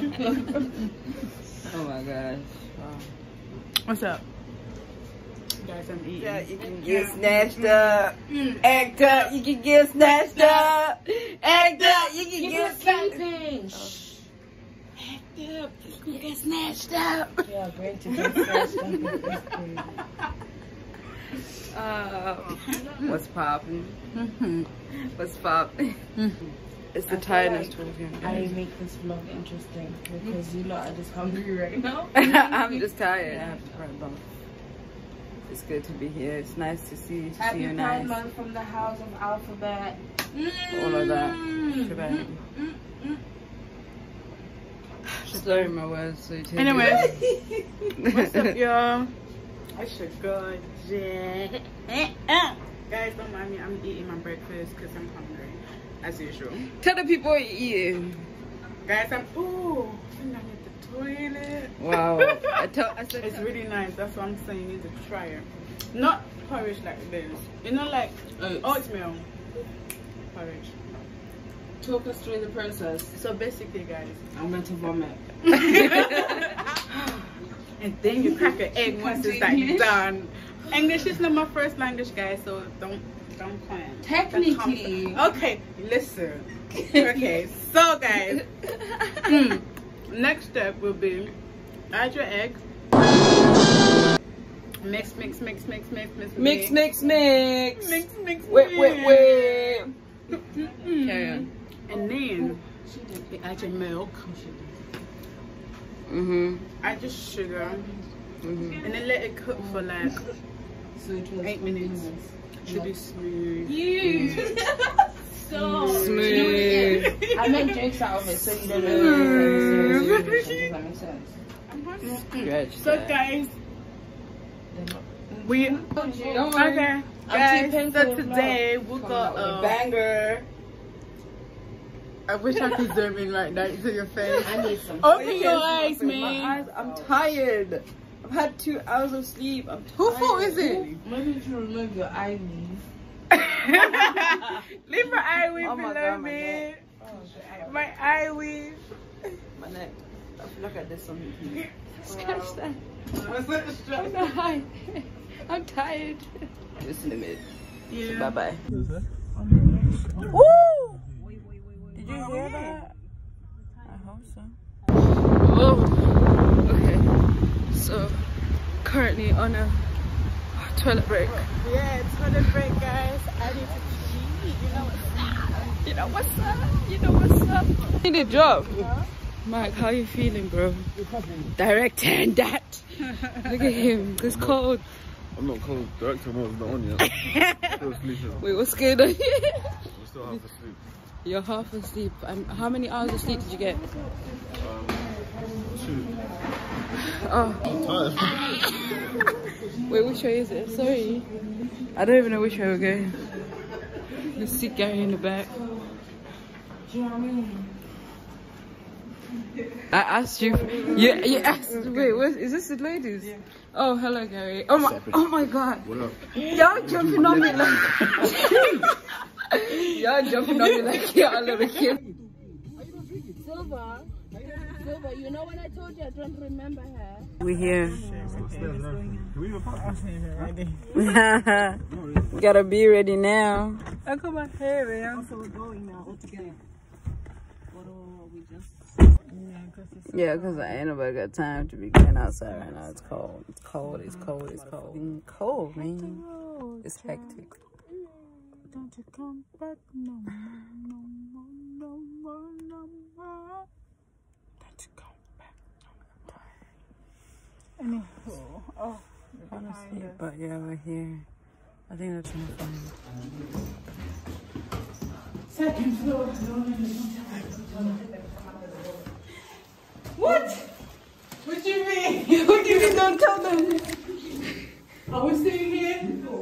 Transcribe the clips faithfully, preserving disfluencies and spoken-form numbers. Oh my gosh. Wow. What's up? Guys, I'm eating. Yeah, you can get snatched up. Mm. Act up. You can get snatched up. Act up. You can get snatched up. You get snatched up. Yeah, great to get snatched up. Uh, what's poppin'? Mm-hmm. What's poppin'? Mm-hmm. It's the tiredness. Like I make this vlog interesting because mm-hmm. you lot are just hungry right now. I'm just tired. Yeah, I have to cry both. It's good to be here. It's nice to see, to see you. Nice. Happy Pride from the house of Alphabet. Mm-hmm. All of that. Mm-hmm. Mm-hmm. Sorry, my words. So anyway, what's up, y'all? It's your girl, Jen. Guys, don't mind me. I'm eating my breakfast because I'm hungry, as usual. Tell the people what you're eating. Guys, I'm, ooh, I'm not at the toilet. Wow. I tell, I said, it's really nice. That's what I'm saying. You need to try it. Not porridge like this. You know, like oats. Oatmeal porridge. Talk us through the process. So basically, guys, I'm going to vomit. And then you crack an egg once it's like done. English is not my first language, guys, so don't don't plan. Technically. Okay, listen. Okay, so guys, mm, next step will be add your egg. Mix, mix, mix, mix, mix, mix, mix, mix, mix, mix, mix, mix. Wait, wait, wait. Okay, and then you add your milk. Mm-hmm. I just sugar mm-hmm. and then let it cook for like so it was eight minutes. minutes. Should be smooth. Yeah. So smooth. smooth. I make drinks out of it, so you don't know. Does that make sense? Mm-hmm. So guys, we don't worry. Okay, guys. So today we got a banger. I wish I could zoom in right now to your face. I need some. Open your eyes, man. My eyes, I'm tired. I've had two hours of sleep. I'm tired. Who fault is it? Maybe you should remove your eye weave. Leave my eye weave below me. My eye weave. My neck. Look at this on me. Scratch that. I'm, I'm tired. Just in a minute. Yeah. Bye bye. Woo! Did you hear that? I hope so. Whoa. Okay. So, currently on a toilet break. Yeah, toilet break, guys. I need to pee. You know what's up. You know what's up. You know what's up. You need a job. Huh? Mike, how you feeling, bro? Directing that. Look at him. It's cold. I'm not cold. Director mode not on yet. Still sleeping. Wait, what's going on? We still half asleep. You're half asleep. Um, how many hours of sleep did you get? Um, two. Oh. Wait, which way is it? Sorry. I don't even know which way we're going. Let's see Garry in the back. Do you know what I mean? I asked you. You, you asked. Wait, where, is this the ladies? Yeah. Oh, hello, Garry. Oh my. Oh my God. What up? Y'all jumping on me like. Y'all jumping on me like y'all little kids. Are you not drinking? Silver. Silver, you know when I told you I don't remember her? We're here. We gotta be ready now. I got my hair, man. So we're going now all together. Or we just. Yeah, because I ain't nobody got time to be getting outside right now. It's cold. It's cold. It's cold. It's cold. It's cold, man. It's hectic. Don't you come back no more, no more, no more, no more. Don't you come back no more. Anyhow, oh, oh we're gonna sleep, us. But yeah, we're here. I think that's trying to find second floor. What? What do you mean? What do you mean? Don't tell them. Are we staying here? No,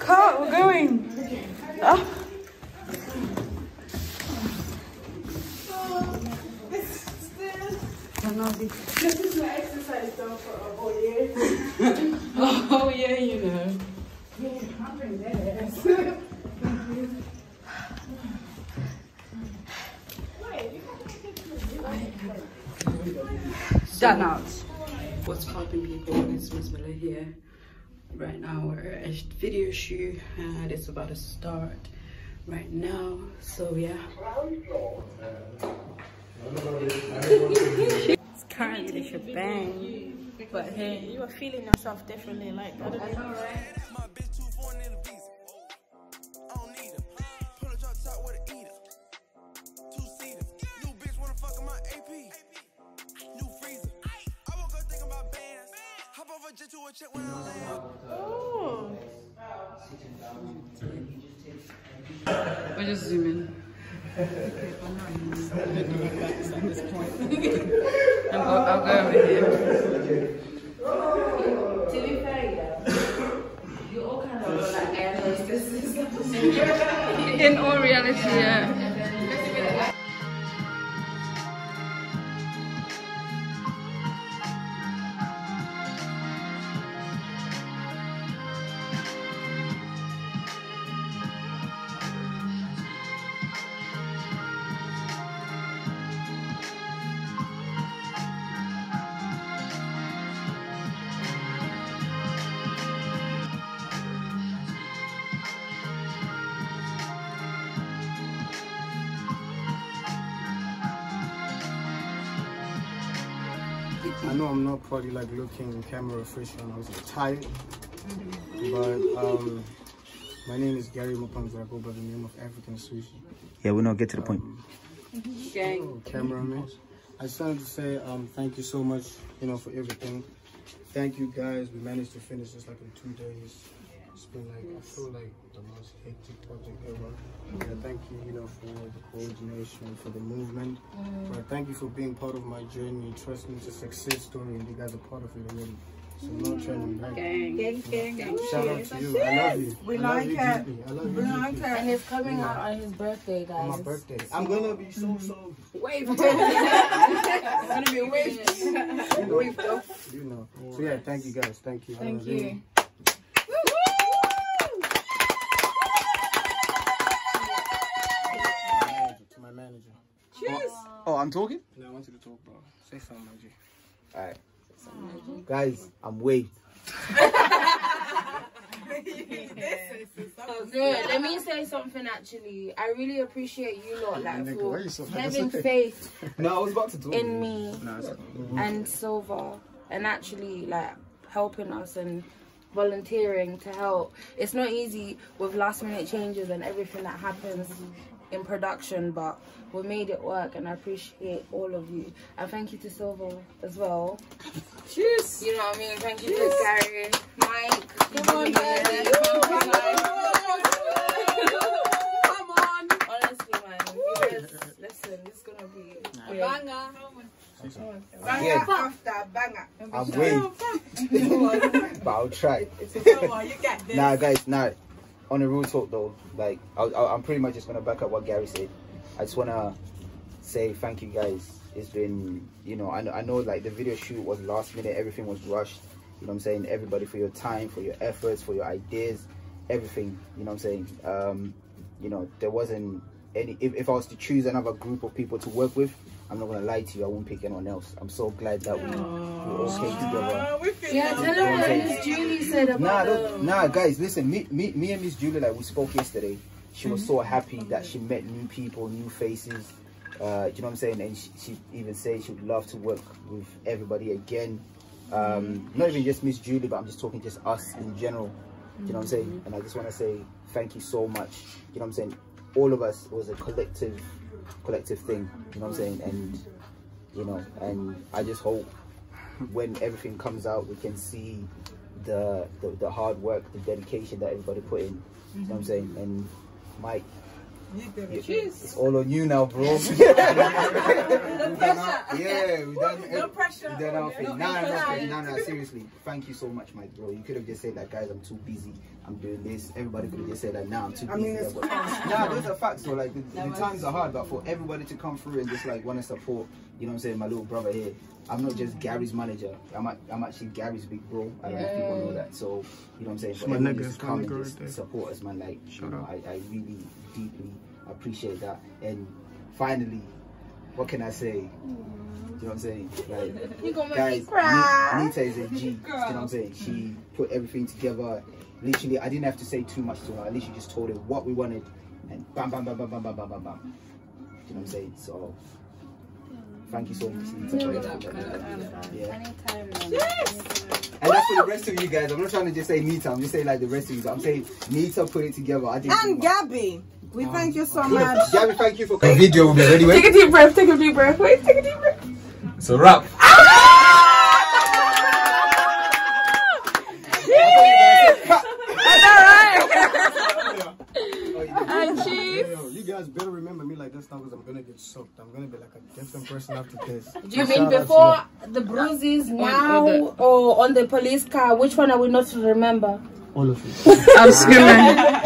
car, we're going. Oh. This is my exercise done for a whole year. Oh yeah, you know. Yeah, I'm pretty nervous. Wait, you Done out. What's popping, people? It's Miz Miller here. Right now we're at a video shoot and it's about to start right now. So yeah. It's currently shebang. But hey, you are feeling yourself differently. Like I don't know, right? Oh. We're just zooming. Okay, I'm not even looking back at this point. I'm go, I'll go over here. To be fair, you all kind of look like animals. This is in all reality, yeah. I know I'm not probably like looking camera fresh and I was like, tired, but um, my name is Garry Mapanzure-Nditaurirewo. I go by the name of African Swiss. Yeah, we'll not get to the point. Um, cameraman, I just wanted to say um, thank you so much, you know, for everything. Thank you guys. We managed to finish this like in two days. It's been like, I feel like the most hectic project ever. And I thank you, you know, for the coordination, for the movement. But I thank you for being part of my journey. Trust me, it's a success story and you guys are part of it already. So no turning back. Gang, gang, gang, gang. Shout out to you. I love you. We like her. I love you. We like her. And it's coming out on his birthday, guys. On my birthday. I'm gonna be so, so waved. I'm gonna be waved. Waved up. You know. So yeah, thank you guys. Thank you. Thank you. Oh, I'm talking? No, I want you to talk, bro. Say something, my G. Alright. Mm-hmm. Guys, I'm waved. Oh, no, let me say something, actually. I really appreciate you lot, like, yeah, for so having okay. faith no, I was about to talk in me no, okay. and Silver, and actually, like, helping us and volunteering to help. It's not easy with last-minute changes and everything that happens in production, but we made it work and I appreciate all of you. And thank you to Silver as well. Cheers! You know what I mean? Thank you Cheers. to Gary, Mike. Come on, guys. Come on. Honestly, man. You guys, listen, it's gonna be a banger. Banger after banger. I'm waiting. But I'll try. It's a you get this. Nah, guys, nah. On a real talk though, like I, I, I'm pretty much just gonna back up what Garry said. I just wanna say thank you guys. It's been, you know, I know, I know, like the video shoot was last minute, everything was rushed. You know what I'm saying? Everybody for your time, for your efforts, for your ideas, everything. You know what I'm saying? Um, you know, there wasn't any. If, if I was to choose another group of people to work with, I'm not gonna lie to you, I won't pick anyone else. I'm so glad that we we're okay together. We yeah, tell her what Miss Julie said about nah, the... nah, guys, listen. Me, me, me and Miss Julie, like we spoke yesterday. She mm-hmm. was so happy that she met new people, new faces. Uh, do you know what I'm saying? And she, she even said she would love to work with everybody again. Um, mm-hmm. Not even just Miss Julie, but I'm just talking just us in general. Do you know what I'm saying? And I just want to say thank you so much. You know what I'm saying? All of us was a collective. collective thing, you know what I'm saying, and you know, and I just hope when everything comes out we can see the the, the hard work, the dedication that everybody put in, mm-hmm. you know what I'm saying. And Mike, you, it's all on you now, bro. No pressure. Yeah, we done, no pressure. We done our thing. Nah, no, no, no, seriously. Thank you so much, Mike, bro. You could have just said that, guys, I'm too busy. I'm doing this. Everybody could have just said that, now nah, I'm too busy. I mean, it's nah, those are facts, though. Like, the, the times are hard, but for everybody to come through and just, like, want to support, you know what I'm saying, my little brother here. I'm not just Garry's manager. I'm, a, I'm actually Garry's big bro. I don't know if people know that. So, you know what I'm saying? For my everyone just come and just support us, man. Like, you know, I, I really deeply appreciate that. And finally, what can I say? Mm. You know what I'm saying? Like, you gonna guys, make me cry. Nita is a G. You know what I'm saying? She put everything together. Literally, I didn't have to say too much to her. I literally just told her what we wanted, and bam, bam, bam, bam, bam, bam, bam, bam, bam. You know what I'm saying? So, thank you so much, Nita, for that. Yeah. Anytime. Yes. And that's for the rest of you guys. I'm not trying to just say Nita. I'm just saying like the rest of you. But I'm saying Nita put it together. I didn't. And Gabby. We um, thank you so much. Gabby, thank you for coming. The video will be ready. Take a deep breath. Take a deep breath. Wait. Take a deep breath. It's a wrap. Better remember me like this now, because I'm gonna get soaked. I'm gonna be like a different person after this. Do you mean before the bruises, now, or on the police car? Which one are we not to remember? All of it. I'm screaming.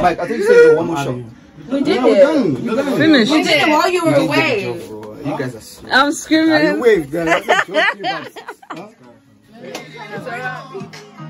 Mike, I think you said one more shot. We did it. You finished. We did it while you were away. You guys are screaming. I'm screaming. You waved.